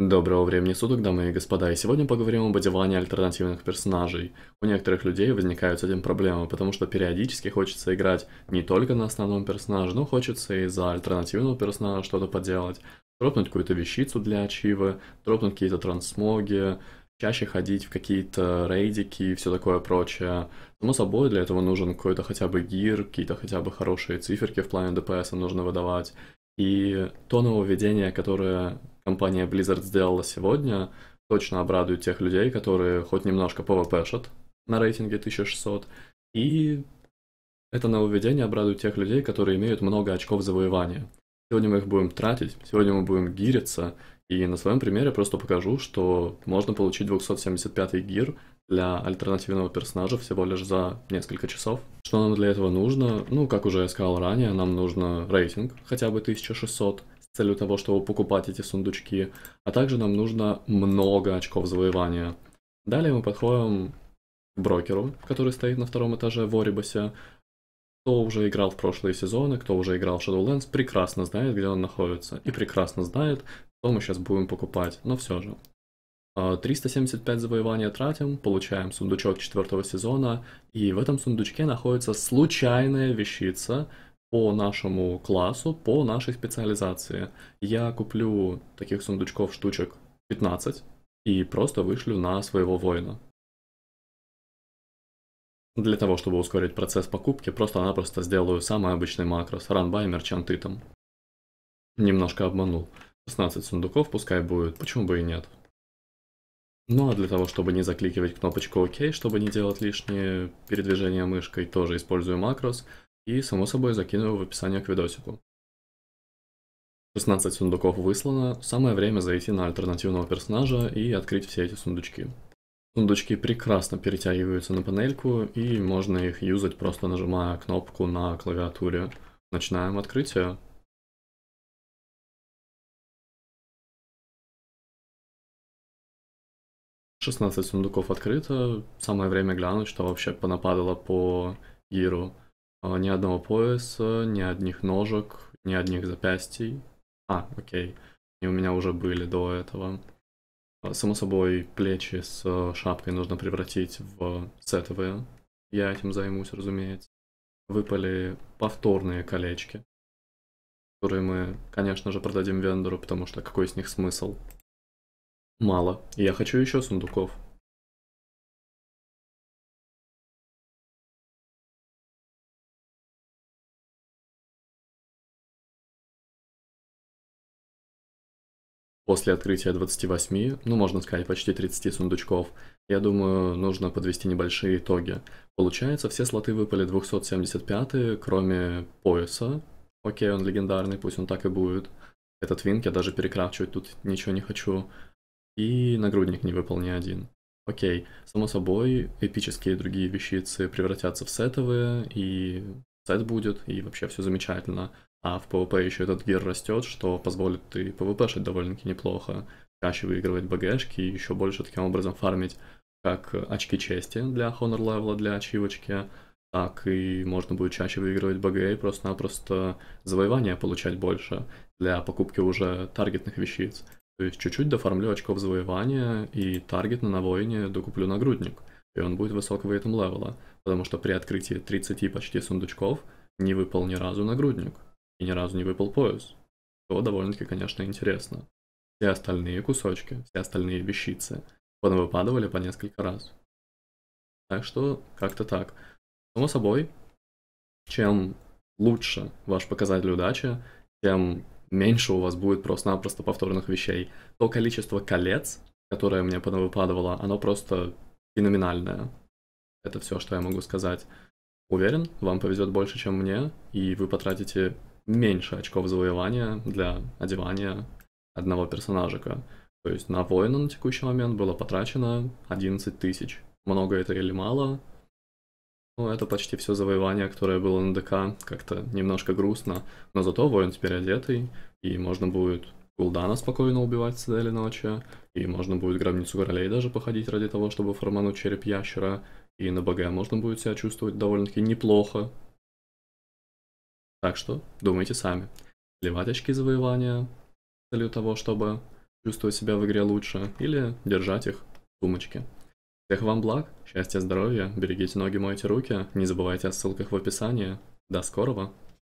Доброго времени суток, дамы и господа, и сегодня поговорим об одевании альтернативных персонажей. У некоторых людей возникают с этим проблемы, потому что периодически хочется играть не только на основном персонаже, но хочется и за альтернативного персонажа что-то поделать, дропнуть какую-то вещицу для ачивы, дропнуть какие-то трансмоги, чаще ходить в какие-то рейдики и все такое прочее. Само собой, для этого нужен какой-то хотя бы гир, какие-то хотя бы хорошие циферки в плане ДПС нужно выдавать. И то нововведение, которое компания Blizzard сделала сегодня, точно обрадует тех людей, которые хоть немножко пвпшат на рейтинге 1600, и это нововведение обрадует тех людей, которые имеют много очков завоевания. Сегодня мы их будем тратить, сегодня мы будем гириться, и на своем примере просто покажу, что можно получить 275 гир для альтернативного персонажа всего лишь за несколько часов. Что нам для этого нужно? Ну, как уже я сказал ранее, нам нужно рейтинг хотя бы 1600 с целью того, чтобы покупать эти сундучки, а также нам нужно много очков завоевания. Далее мы подходим к брокеру, который стоит на втором этаже в Оребосе. Кто уже играл в прошлые сезоны, кто уже играл в Shadowlands, прекрасно знает, где он находится, и прекрасно знает, что мы сейчас будем покупать, но все же. 375 завоевания тратим, получаем сундучок 4 сезона, и в этом сундучке находится случайная вещица по нашему классу, по нашей специализации. Я куплю таких сундучков штучек 15 и просто вышлю на своего воина. Для того, чтобы ускорить процесс покупки, просто-напросто сделаю самый обычный макрос, ранбай мерчант итем. Немножко обманул. 16 сундуков пускай будет, почему бы и нет. Ну а для того, чтобы не закликивать кнопочку ОК, чтобы не делать лишние передвижения мышкой, тоже использую макрос и, само собой, закину в описание к видосику. 16 сундуков выслано, самое время зайти на альтернативного персонажа и открыть все эти сундучки. Сундучки прекрасно перетягиваются на панельку, и можно их юзать, просто нажимая кнопку на клавиатуре. Начинаем открытие. В 16 сундуков открыто, самое время глянуть, что вообще понападало по гиру. Ни одного пояса, ни одних ножек, ни одних запястий. А, окей, они у меня уже были до этого. Само собой, плечи с шапкой нужно превратить в сетовые. Я этим займусь, разумеется. Выпали повторные колечки, которые мы, конечно же, продадим вендору, потому что какой из них смысл? Мало. Я хочу еще сундуков. После открытия 28, ну можно сказать почти 30 сундучков, я думаю, нужно подвести небольшие итоги. Получается, все слоты выпали 275, кроме пояса. Окей, он легендарный, пусть он так и будет. Этот винг я даже перекрафчивать тут ничего не хочу. И нагрудник не выпал ни один. Окей, само собой, эпические и другие вещицы превратятся в сетовые, и сет будет, и вообще все замечательно. А в ПВП еще этот гир растет, что позволит и ПВПшить довольно-таки неплохо, чаще выигрывать БГшки и еще больше таким образом фармить как очки чести для Honor левела, для ачивочки, так и можно будет чаще выигрывать БГ и просто-напросто завоевания получать больше для покупки уже таргетных вещиц. То есть чуть-чуть дофармлю очков завоевания и таргетно на воине докуплю нагрудник, и он будет высокого этом левела, потому что при открытии 30 почти сундучков не выпал ни разу нагрудник. И ни разу не выпал пояс, что довольно-таки, конечно, интересно. Все остальные кусочки, все остальные вещицы понавыпадывали по несколько раз. Так что, как-то так. Само собой, чем лучше ваш показатель удачи, тем меньше у вас будет просто-напросто повторных вещей. То количество колец, которое мне понавыпадывало, оно просто феноменальное. Это все, что я могу сказать. Уверен, вам повезет больше, чем мне, и вы потратите меньше очков завоевания для одевания одного персонажика. То есть на воина на текущий момент было потрачено 11 тысяч. Много это или мало? Ну, это почти все завоевание, которое было на ДК. Как-то немножко грустно. Но зато воин теперь одетый, и можно будет Кулдана спокойно убивать в цитадели ночи, и можно будет гробницу королей даже походить ради того, чтобы формануть череп ящера, и на БГ можно будет себя чувствовать довольно-таки неплохо. Так что думайте сами. Сливать очки завоевания с целью того, чтобы чувствовать себя в игре лучше, или держать их в сумочке. Всех вам благ, счастья, здоровья, берегите ноги, мойте руки, не забывайте о ссылках в описании. До скорого!